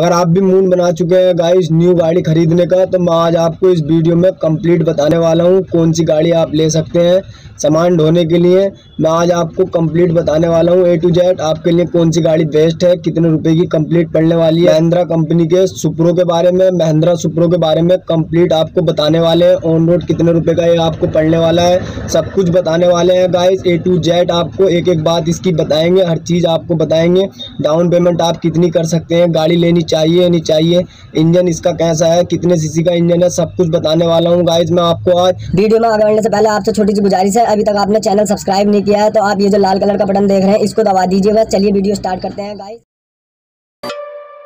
अगर आप भी मूड बना चुके हैं गाइस न्यू गाड़ी खरीदने का, तो मैं आज आपको इस वीडियो में कंप्लीट बताने वाला हूं कौन सी गाड़ी आप ले सकते हैं सामान ढोने के लिए। मैं आज आपको कंप्लीट बताने वाला हूं A to Z आपके लिए कौन सी गाड़ी बेस्ट है, कितने रुपए की कंप्लीट पड़ने वाली है। महिंद्रा कंपनी के सुप्रो के बारे में, महिंद्रा सुप्रो के बारे में कंप्लीट आपको बताने वाले हैं। ऑन रोड कितने रुपये का ये आपको पड़ने वाला है, सब कुछ बताने वाले हैं गाइस। A to Z आपको एक एक बात इसकी बताएंगे, हर चीज़ आपको बताएंगे। डाउन पेमेंट आप कितनी कर सकते हैं, गाड़ी लेनी चाहिए नहीं चाहिए, इंजन इसका कैसा है, कितने सीसी का इंजन है, सब कुछ बताने वाला हूँ गाइस मैं आपको आज वीडियो में। आगे बढ़ने से पहले आपसे छोटी सी गुजारिश है, अभी तक आपने चैनल सब्सक्राइब नहीं किया है तो आप ये जो लाल कलर का बटन देख रहे हैं इसको दबा दीजिए। बस चलिए वीडियो स्टार्ट करते हैं guys.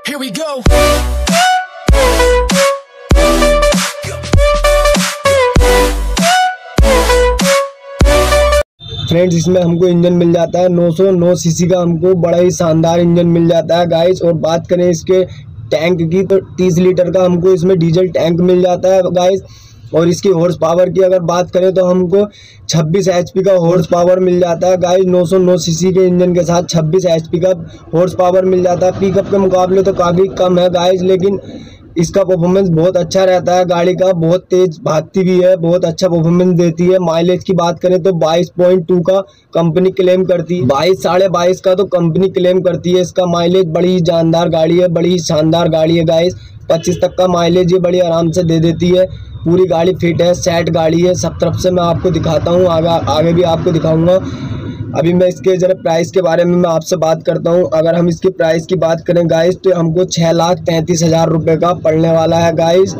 Here we go. Friends इसमें हमको इंजन मिल जाता है 909 सीसी का, हमको बड़ा ही शानदार इंजन मिल जाता है गाइस। और बात करें इसके टैंक की तो 30 लीटर का हमको इसमें डीजल टैंक मिल जाता है गाइस। और इसकी हॉर्स पावर की अगर बात करें तो हमको 26 HP का हॉर्स पावर मिल जाता है गाइस। 909 सीसी के इंजन के साथ 26 HP का हॉर्स पावर मिल जाता है। पिकअप के मुकाबले तो काफ़ी कम है गाइस, लेकिन इसका परफॉर्मेंस बहुत अच्छा रहता है। गाड़ी का बहुत तेज़ भागती भी है, बहुत अच्छा परफॉर्मेंस देती है। माइलेज की बात करें तो 22.2 का कंपनी क्लेम करती है, 22 साढ़े 22 का तो कंपनी क्लेम करती है इसका माइलेज। बड़ी जानदार गाड़ी है, बड़ी शानदार गाड़ी है गाइस। 25 तक का माइलेज ये बड़ी आराम से दे देती है। पूरी गाड़ी फिट है, सेट गाड़ी है, सब तरफ से मैं आपको दिखाता हूँ, आगे भी आपको दिखाऊँगा। अभी मैं इसके ज़रा प्राइस के बारे में मैं आपसे बात करता हूं। अगर हम इसके प्राइस की बात करें गाइस तो हमको 6,33,000 रुपये का पड़ने वाला है गाइस।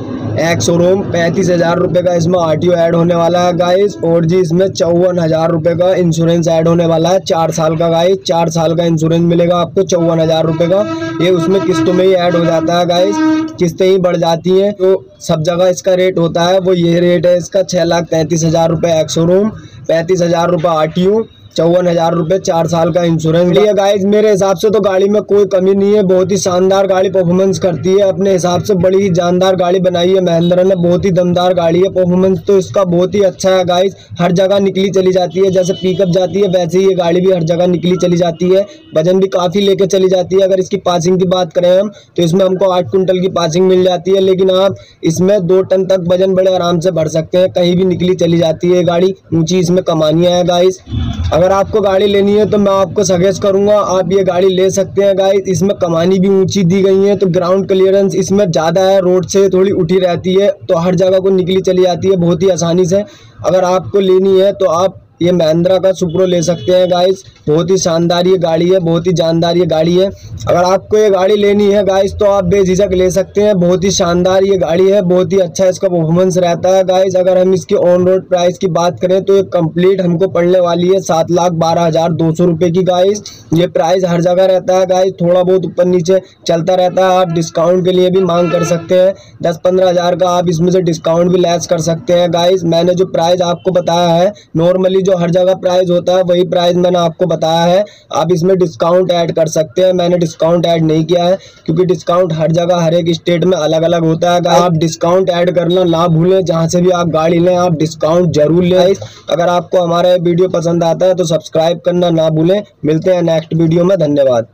एक्स शोरूम 35,000 रुपये का इसमें RTO ऐड होने वाला है गाइस। और जी इसमें 54,000 रुपये का इंश्योरेंस ऐड होने वाला है, 4 साल का गाइस। 4 साल का इंश्योरेंस मिलेगा आपको 54,000 रुपये का। ये उसमें किस्तों में ही ऐड हो जाता है गाइस, किस्तें ही बढ़ जाती हैं। तो सब जगह इसका रेट होता है, वो ये रेट है इसका 6,33,000 रुपये एक्स शोरूम, 35,000 रुपये RTO, 54,000 रुपये, 4 साल का इंश्योरेंस लिया गाइस। मेरे हिसाब से तो गाड़ी में कोई कमी नहीं है, बहुत ही शानदार गाड़ी परफॉर्मेंस करती है अपने हिसाब से। बड़ी ही जानदार गाड़ी बनाई है महिंद्रा ने, बहुत ही दमदार गाड़ी है। परफॉर्मेंस तो इसका बहुत ही अच्छा है गाइस, हर जगह निकली चली जाती है। जैसे पिकअप जाती है वैसे ही ये गाड़ी भी हर जगह निकली चली जाती है, वजन भी काफ़ी लेके चली जाती है। अगर इसकी पासिंग की बात करें हम तो इसमें हमको 8 कुंटल की पासिंग मिल जाती है, लेकिन आप इसमें 2 टन तक वजन बड़े आराम से भर सकते हैं। कहीं भी निकली चली जाती है गाड़ी, ऊँची इसमें कमानियाँ है गाइस। अगर आपको गाड़ी लेनी है तो मैं आपको सजेस्ट करूंगा आप ये गाड़ी ले सकते हैं गाइस। इसमें कमानी भी ऊंची दी गई है, तो ग्राउंड क्लियरेंस इसमें ज़्यादा है, रोड से थोड़ी उठी रहती है, तो हर जगह को निकली चली जाती है बहुत ही आसानी से। अगर आपको लेनी है तो आप ये महिंद्रा का सुप्रो ले सकते हैं गाइस। बहुत ही शानदार ये गाड़ी है, बहुत ही जानदार ये गाड़ी है। अगर आपको ये गाड़ी लेनी है गाइस तो आप बेझिझक ले सकते हैं, बहुत ही शानदार ये गाड़ी है, बहुत ही अच्छा इसका परफॉर्मेंस रहता है गाइस। अगर हम इसके ऑन रोड प्राइस की बात करें तो ये कंप्लीट हमको पड़ने वाली है 7,12,200 रुपये की गाइस। ये प्राइस हर जगह रहता है गाइस, थोड़ा बहुत ऊपर नीचे चलता रहता है। आप डिस्काउंट के लिए भी मांग कर सकते हैं, 10-15,000 का आप इसमें से डिस्काउंट भी लेस कर सकते हैं गाइस। मैंने जो प्राइस आपको बताया है, नॉर्मली जो हर जगह प्राइस होता है वही प्राइस मैंने आपको बताया है। आप इसमें डिस्काउंट ऐड कर सकते हैं, मैंने डिस्काउंट ऐड नहीं किया है क्योंकि डिस्काउंट हर जगह हर एक स्टेट में अलग अलग होता है। आप डिस्काउंट ऐड करना ना भूलें, जहां से भी आप गाड़ी लें आप डिस्काउंट जरूर लें। अगर आपको हमारा ये वीडियो पसंद आता है तो सब्सक्राइब करना ना भूलें। मिलते हैं नेक्स्ट वीडियो में, धन्यवाद।